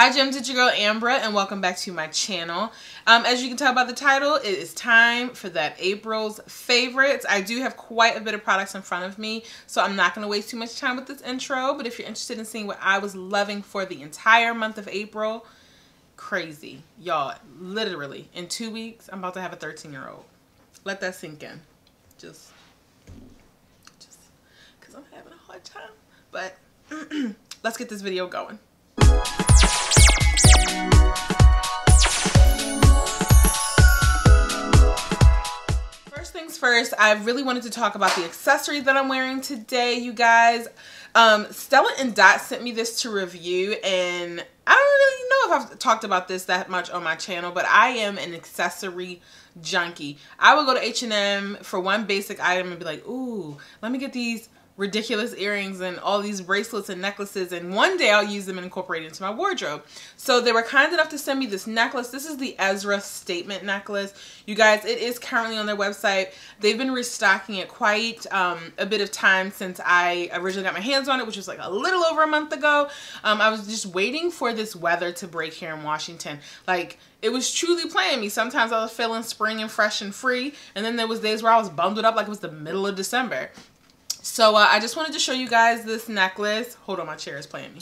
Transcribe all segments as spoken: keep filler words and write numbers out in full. Hi Gem Digi Girl Ambra, and welcome back to my channel. Um, as you can tell by the title, it is time for that April's favorites. I do have quite a bit of products in front of me, so I'm not going to waste too much time with this intro, but if you're interested in seeing what I was loving for the entire month of April, crazy, y'all, literally, in two weeks, I'm about to have a thirteen-year-old. Let that sink in, just, just, because I'm having a hard time, but let's get this video going. First things first, I really wanted to talk about the accessory that I'm wearing today, you guys. Um, Stella and Dot sent me this to review, and I don't really know if I've talked about this that much on my channel, but I am an accessory junkie. I would go to H and M for one basic item and be like, ooh, let me get these ridiculous earrings and all these bracelets and necklaces, and one day I'll use them and incorporate it into my wardrobe. So they were kind enough to send me this necklace. This is the Ezra Statement necklace. You guys, it is currently on their website. They've been restocking it quite um, a bit of time since I originally got my hands on it, which was like a little over a month ago. Um, I was just waiting for this weather to break here in Washington. Like, it was truly playing me. Sometimes I was feeling spring and fresh and free, and then there was days where I was bundled up like it was the middle of December. So uh, I just wanted to show you guys this necklace. Hold on, my chair is playing me.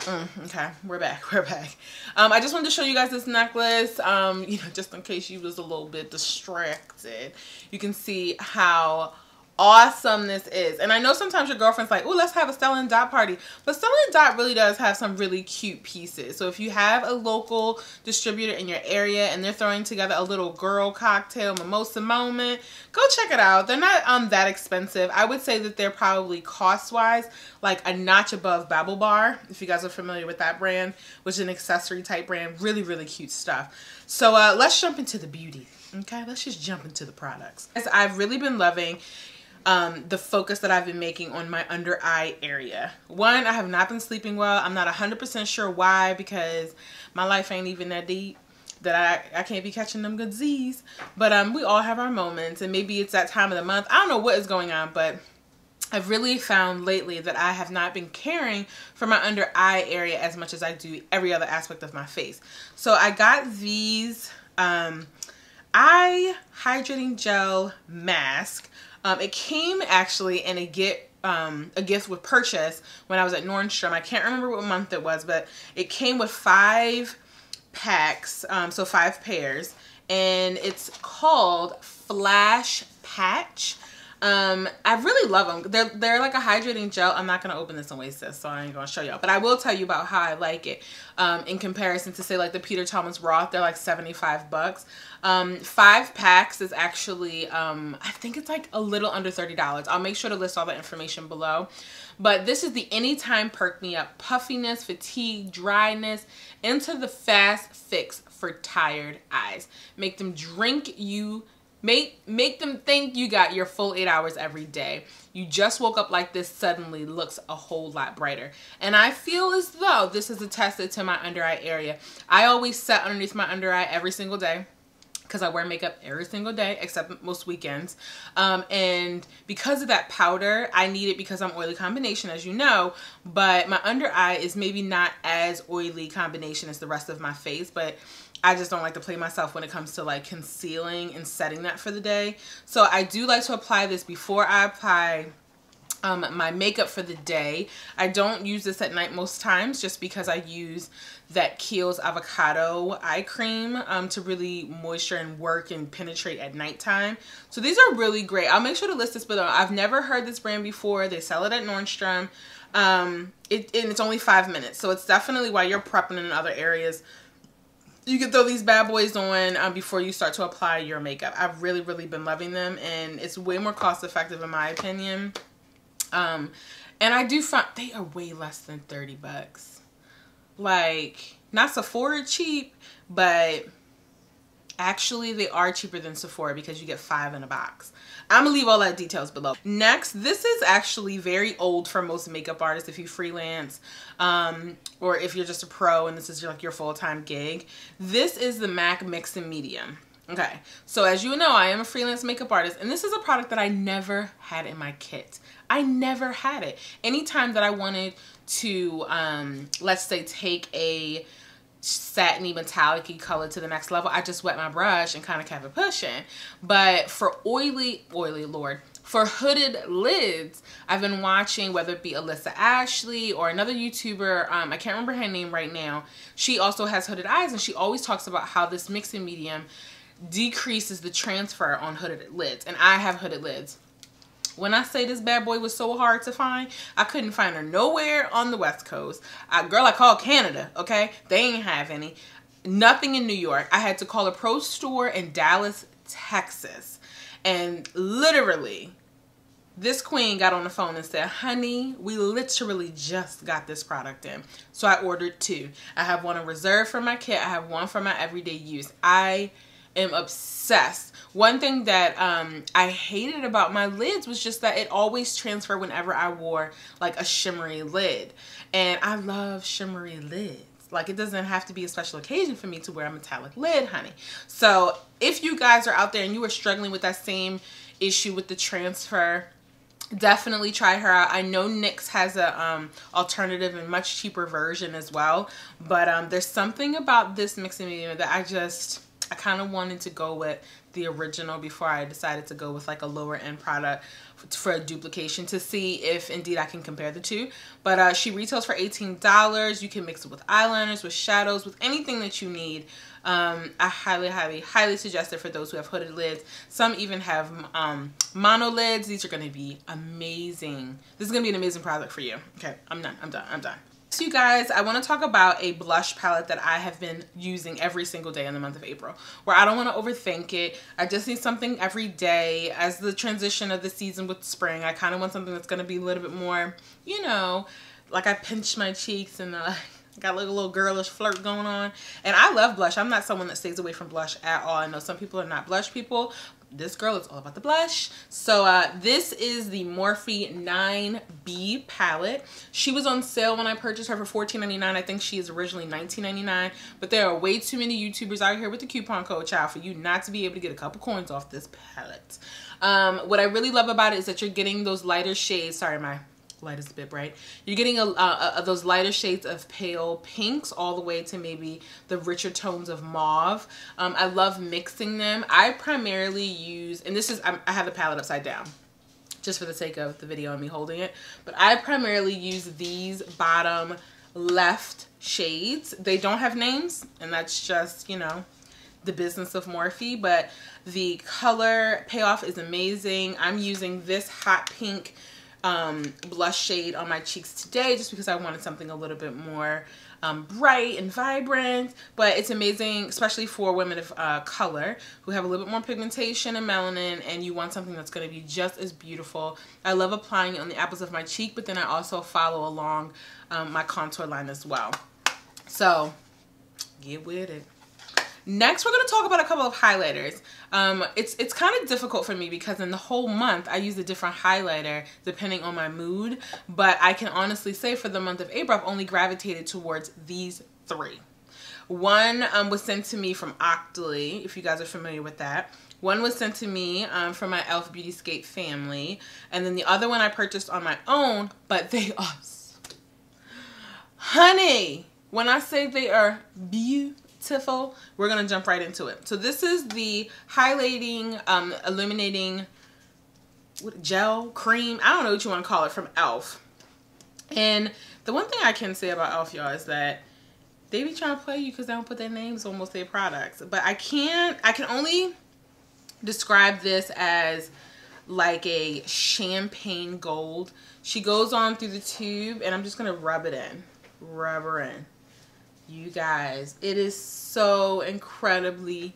Mm, okay, we're back, we're back. Um, I just wanted to show you guys this necklace, um, you know, just in case you was a little bit distracted. You can see how awesome this is. And I know sometimes your girlfriend's like, oh, let's have a Stella and Dot party. But Stella and Dot really does have some really cute pieces. So if you have a local distributor in your area and they're throwing together a little girl cocktail mimosa moment, go check it out. They're not um that expensive. I would say that they're probably cost-wise like a notch above Babel Bar, if you guys are familiar with that brand, which is an accessory type brand. Really, really cute stuff. So uh, let's jump into the beauty. Okay, let's just jump into the products. As I've really been loving Um, the focus that I've been making on my under eye area. One, I have not been sleeping well. I'm not one hundred percent sure why, because my life ain't even that deep that I, I can't be catching them good Z's. But um, we all have our moments, and maybe it's that time of the month. I don't know what is going on, but I've really found lately that I have not been caring for my under eye area as much as I do every other aspect of my face. So I got these um, eye hydrating gel mask. Um, it came actually in a get um, a gift with purchase when I was at Nordstrom. I can't remember what month it was, but it came with five packs, um, so five pairs, and it's called Flash Patch. Um, I really love them. They're, they're like a hydrating gel. I'm not going to open this and waste this, so I ain't going to show y'all. But I will tell you about how I like it um, in comparison to, say, like the Peter Thomas Roth. They're like seventy-five bucks. Um, five packs is actually, um, I think it's like a little under thirty dollars. I'll make sure to list all the information below. But this is the Anytime Perk Me Up. Puffiness, fatigue, dryness, into the fast fix for tired eyes. Make them drink you Make, make them think you got your full eight hours every day. You just woke up like this, suddenly looks a whole lot brighter. And I feel as though this is attested to my under eye area. I always set underneath my under eye every single day, because I wear makeup every single day except most weekends, um, and because of that powder, I need it because I'm oily combination, as you know, but my under eye is maybe not as oily combination as the rest of my face, but I just don't like to play myself when it comes to like concealing and setting that for the day. So I do like to apply this before I apply Um, my makeup for the day. I don't use this at night most times, just because I use that Kiehl's avocado eye cream um, to really moisture and work and penetrate at nighttime. So these are really great. I'll make sure to list this below. I've never heard this brand before. They sell it at Nordstrom. Um, it, and it's only five minutes. So it's definitely while you're prepping in other areas, you can throw these bad boys on um, before you start to apply your makeup. I've really, really been loving them, and it's way more cost effective in my opinion. Um, and I do find they are way less than thirty bucks. Like, not Sephora cheap, but actually they are cheaper than Sephora because you get five in a box. I'm gonna leave all that details below. Next, this is actually very old for most makeup artists if you freelance, um, or if you're just a pro and this is your, like your full-time gig. This is the MAC Mix and Medium. Okay, so as you know, I am a freelance makeup artist, and this is a product that I never had in my kit. I never had it. Anytime that I wanted to, um, let's say, take a satiny metallic-y color to the next level, I just wet my brush and kind of kept it pushing. But for oily, oily, Lord, for hooded lids, I've been watching, whether it be Alyssa Ashley or another YouTuber, um, I can't remember her name right now. She also has hooded eyes, and she always talks about how this mix and medium decreases the transfer on hooded lids. And I have hooded lids. When I say this bad boy was so hard to find, I couldn't find her nowhere on the West Coast. I, girl, I called Canada, okay? They ain't have any. Nothing in New York. I had to call a pro store in Dallas, Texas. And literally, this queen got on the phone and said, honey, we literally just got this product in. So I ordered two. I have one in reserve for my kit. I have one for my everyday use. I am obsessed. One thing that um, I hated about my lids was just that it always transferred whenever I wore like a shimmery lid. And I love shimmery lids. Like, it doesn't have to be a special occasion for me to wear a metallic lid, honey. So if you guys are out there and you are struggling with that same issue with the transfer, definitely try her out. I know NYX has a um, alternative and much cheaper version as well. But um, there's something about this mix and medium that I just... I kind of wanted to go with the original before I decided to go with like a lower end product for duplication to see if indeed I can compare the two. But uh, she retails for eighteen dollars. You can mix it with eyeliners, with shadows, with anything that you need. Um, I highly, highly, highly suggest it for those who have hooded lids. Some even have um, mono lids. These are going to be amazing. This is going to be an amazing product for you. Okay, I'm done. I'm done. I'm done. You guys, I want to talk about a blush palette that I have been using every single day in the month of April, where I don't want to overthink it. I just need something every day. As the transition of the season with spring, I kind of want something that's going to be a little bit more, you know, like I pinch my cheeks and uh, got a little, little girlish flirt going on. And I love blush. I'm not someone that stays away from blush at all. I know some people are not blush people. This girl is all about the blush. So uh, this is the Morphe nine B palette. She was on sale when I purchased her for fourteen ninety-nine. I think she is originally nineteen ninety-nine, but there are way too many YouTubers out here with the coupon code, child, for you not to be able to get a couple coins off this palette. Um, what I really love about it is that you're getting those lighter shades. Sorry, my light is a bit bright. You're getting a, uh, a, those lighter shades of pale pinks all the way to maybe the richer tones of mauve. Um, I love mixing them. I primarily use, and this is, I'm, I have the palette upside down just for the sake of the video and me holding it, but I primarily use these bottom left shades. They don't have names, and that's just, you know, the business of Morphe, but the color payoff is amazing. I'm using this hot pink Um, blush shade on my cheeks today just because I wanted something a little bit more um, bright and vibrant. But it's amazing, especially for women of uh, color who have a little bit more pigmentation and melanin, and you want something that's going to be just as beautiful. I love applying it on the apples of my cheek, but then I also follow along um, my contour line as well. So get with it. Next, we're going to talk about a couple of highlighters. Um, it's it's kind of difficult for me because in the whole month, I use a different highlighter depending on my mood. But I can honestly say for the month of April, I've only gravitated towards these three. One um, was sent to me from Octoly, if you guys are familiar with that. One was sent to me um, from my Elf Beautyscape family. And then the other one I purchased on my own, but they are... Honey! When I say they are beautiful, Tiffle, we're gonna jump right into it. So this is the highlighting, um, illuminating what, gel, cream, I don't know what you want to call it, from Elf. And the one thing I can say about Elf, y'all, is that they be trying to play you because they don't put their names on most of their products. But I can't, I can only describe this as like a champagne gold. She goes on through the tube, and I'm just gonna rub it in, rub her in. You guys, it is so incredibly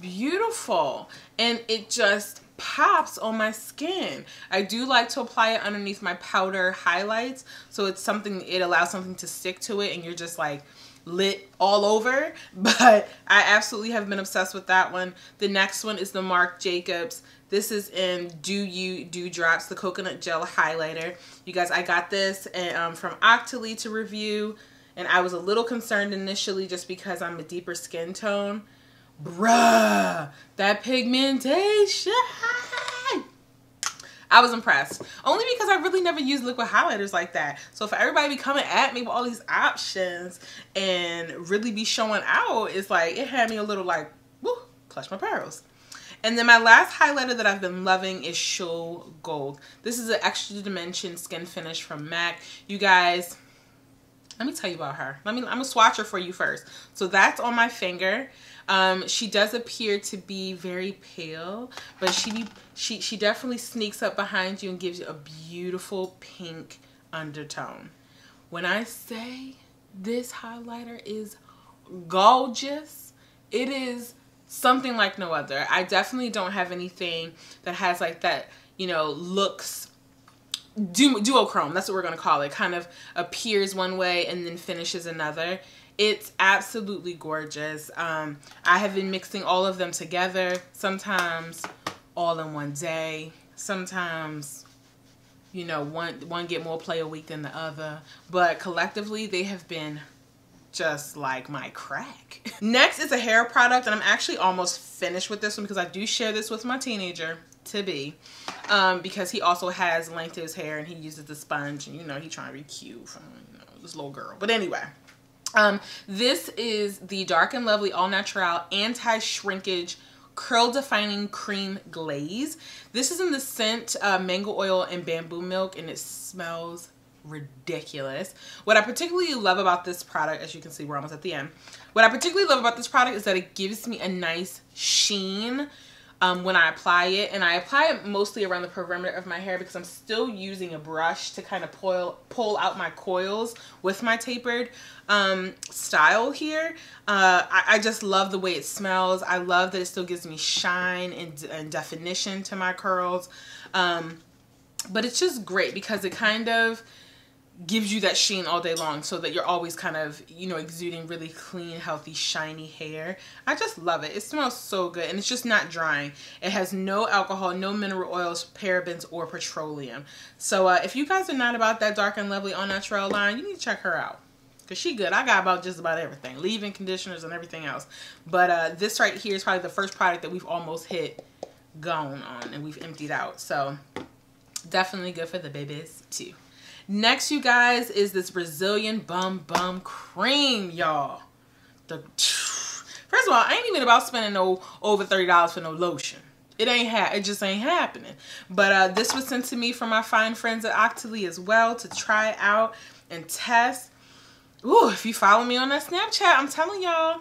beautiful, and it just pops on my skin. I do like to apply it underneath my powder highlights, so it's something, it allows something to stick to it, and you're just like lit all over. But I absolutely have been obsessed with that one. The next one is the Marc Jacobs. This is in Dew You Dew Drops, the coconut gel highlighter. You guys, I got this and um, from Octoly to review. And I was a little concerned initially just because I'm a deeper skin tone. Bruh, that pigmentation. I was impressed. Only because I really never used liquid highlighters like that. So for everybody to be coming at me with all these options and really be showing out, it's like, it had me a little like, woo, clutch my pearls. And then my last highlighter that I've been loving is Show Gold. This is an extra dimension skin finish from MAC. You guys, let me tell you about her. Let me, I'm gonna swatch her for you first. So that's on my finger. Um, she does appear to be very pale, but she she she definitely sneaks up behind you and gives you a beautiful pink undertone. When I say this highlighter is gorgeous, it is something like no other. I definitely don't have anything that has like that, you know, looks. Du duochrome, that's what we're going to call it. Kind of appears one way and then finishes another. It's absolutely gorgeous. Um, I have been mixing all of them together, sometimes all in one day, sometimes, you know, one, one get more play a week than the other. But collectively, they have been just like my crack. Next is a hair product, and I'm actually almost finished with this one because I do share this with my teenager to be, um, because he also has length to his hair and he uses the sponge, and you know, he trying to be cute from, you know, this little girl. But anyway, um, this is the Dark and Lovely All Natural Anti-Shrinkage Curl Defining Cream Glaze. This is in the scent uh, Mango Oil and Bamboo Milk, and it smells ridiculous. What I particularly love about this product, as you can see, we're almost at the end. What I particularly love about this product is that it gives me a nice sheen Um, when I apply it, and I apply it mostly around the perimeter of my hair because I'm still using a brush to kind of pull, pull out my coils with my tapered um, style here. Uh, I, I just love the way it smells. I love that it still gives me shine and, and definition to my curls. Um, but it's just great because it kind of gives you that sheen all day long, so that you're always kind of, you know, exuding really clean, healthy, shiny hair. I just love it. It smells so good, and it's just not drying. It has no alcohol, no mineral oils, parabens, or petroleum. So uh, if you guys are not about that Dark and Lovely All Natural line, you need to check her out, because she good. I got about just about everything, leave-in conditioners and everything else. But uh, this right here is probably the first product that we've almost hit gone on and we've emptied out. So definitely good for the babies too. Next, you guys, is this Brazilian Bum Bum Cream, y'all. First of all, I ain't even about spending no over thirty dollars for no lotion. It ain't ha it just ain't happening. But uh, this was sent to me from my fine friends at Octoly as well to try out and test. Ooh, if you follow me on that Snapchat, I'm telling y'all,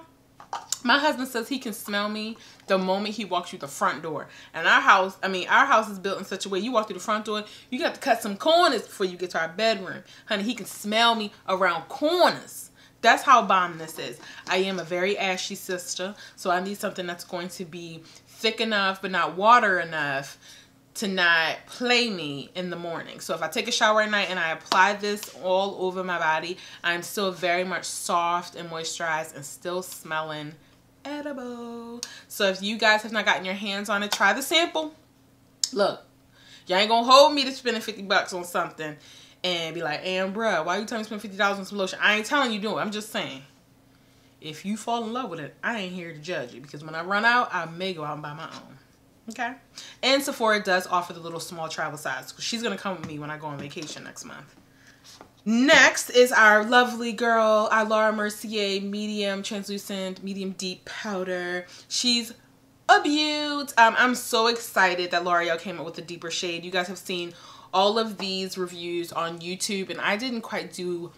my husband says he can smell me the moment he walks through the front door. And our house, I mean, our house is built in such a way, you walk through the front door, you got to cut some corners before you get to our bedroom. Honey, he can smell me around corners. That's how bomb this is. I am a very ashy sister, so I need something that's going to be thick enough but not water enough to not play me in the morning. So if I take a shower at night and I apply this all over my body, I'm still very much soft and moisturized and still smelling edible. So if you guys have not gotten your hands on it, try the sample. Look, y'all ain't gonna hold me to spending fifty bucks on something and be like, "And bruh, why you telling me spend fifty dollars on some lotion?" I ain't telling you do it. I'm just saying, if you fall in love with it, I ain't here to judge you, because when I run out, I may go out and buy my own. Okay, and Sephora does offer the little small travel size. She's gonna come with me when I go on vacation next month. Next is our lovely girl, our Laura Mercier medium translucent, medium deep powder. She's a beaut. Um, I'm so excited that L'Oreal came up with a deeper shade. You guys have seen all of these reviews on YouTube, and I didn't quite do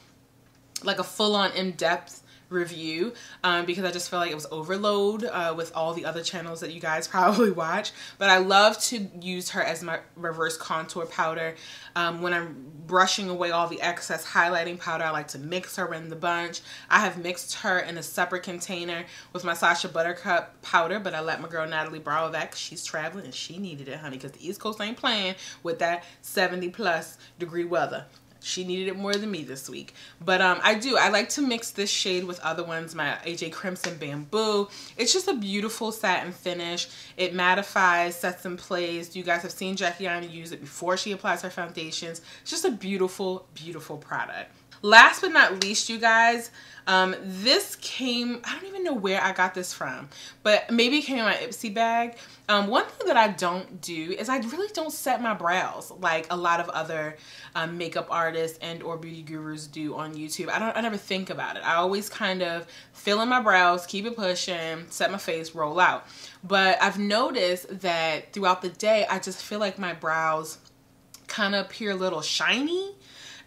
like a full-on in-depth review um, because I just feel like it was overload uh, with all the other channels that you guys probably watch. But I love to use her as my reverse contour powder. Um, when I'm brushing away all the excess highlighting powder, I like to mix her in the bunch. I have mixed her in a separate container with my Sasha Buttercup powder, but I let my girl Natalie borrow that because she's traveling and she needed it, honey, because the East Coast ain't playing with that seventy plus degree weather. She needed it more than me this week. But um, I do. I like to mix this shade with other ones, my A J Crimson Bamboo. It's just a beautiful satin finish. It mattifies, sets in place. You guys have seen Jackie Aina use it before she applies her foundations. It's just a beautiful, beautiful product. Last but not least, you guys, um, this came, I don't even know where I got this from, but maybe it came in my Ipsy bag. Um, one thing that I don't do is I really don't set my brows like a lot of other um, makeup artists and or beauty gurus do on YouTube. I don't, I never think about it. I always kind of fill in my brows, keep it pushing, set my face, roll out. But I've noticed that throughout the day, I just feel like my brows kind of appear a little shiny.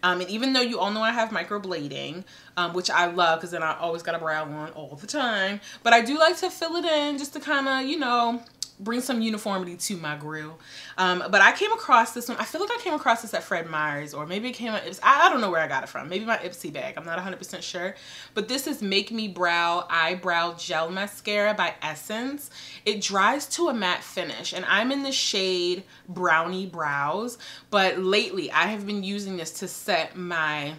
Um, and even though you all know I have microblading, um, which I love because then I always got a brow on all the time. But I do like to fill it in just to kind of, you know, bring some uniformity to my grill. Um, but I came across this one. I feel like I came across this at Fred Meyers, or maybe it came out, I don't know where I got it from. Maybe my Ipsy bag. I'm not one hundred percent sure. But this is Make Me Brow Eyebrow Gel Mascara by Essence. It dries to a matte finish, and I'm in the shade Brownie Brows. But lately, I have been using this to set my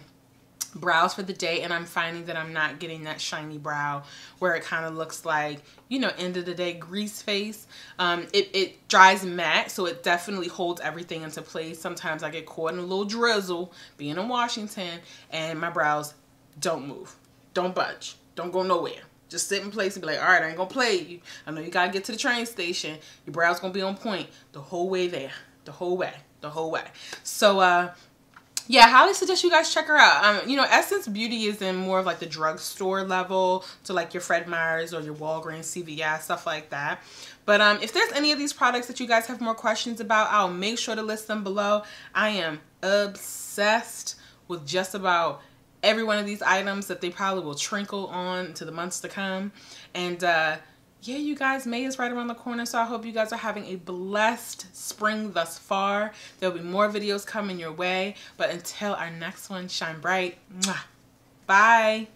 brows for the day, and I'm finding that I'm not getting that shiny brow where it kind of looks like, you know, end of the day grease face. Um, it, it dries matte, so it definitely holds everything into place. Sometimes I get caught in a little drizzle being in Washington and my brows don't move, don't budge, don't go nowhere. Just sit in place and be like, all right, I ain't gonna play you. I know you gotta get to the train station. Your brow's gonna be on point the whole way there, the whole way, the whole way. So, uh, yeah, I highly suggest you guys check her out. Um, you know, Essence Beauty is in more of like the drugstore level to like your Fred Meyers or your Walgreens, C V S, stuff like that. But um, if there's any of these products that you guys have more questions about, I'll make sure to list them below. I am obsessed with just about every one of these items that they probably will trinkle on to the months to come. And uh, yeah, you guys, May is right around the corner, so I hope you guys are having a blessed spring thus far. There'll be more videos coming your way, but until our next one, shine bright. Mwah. Bye.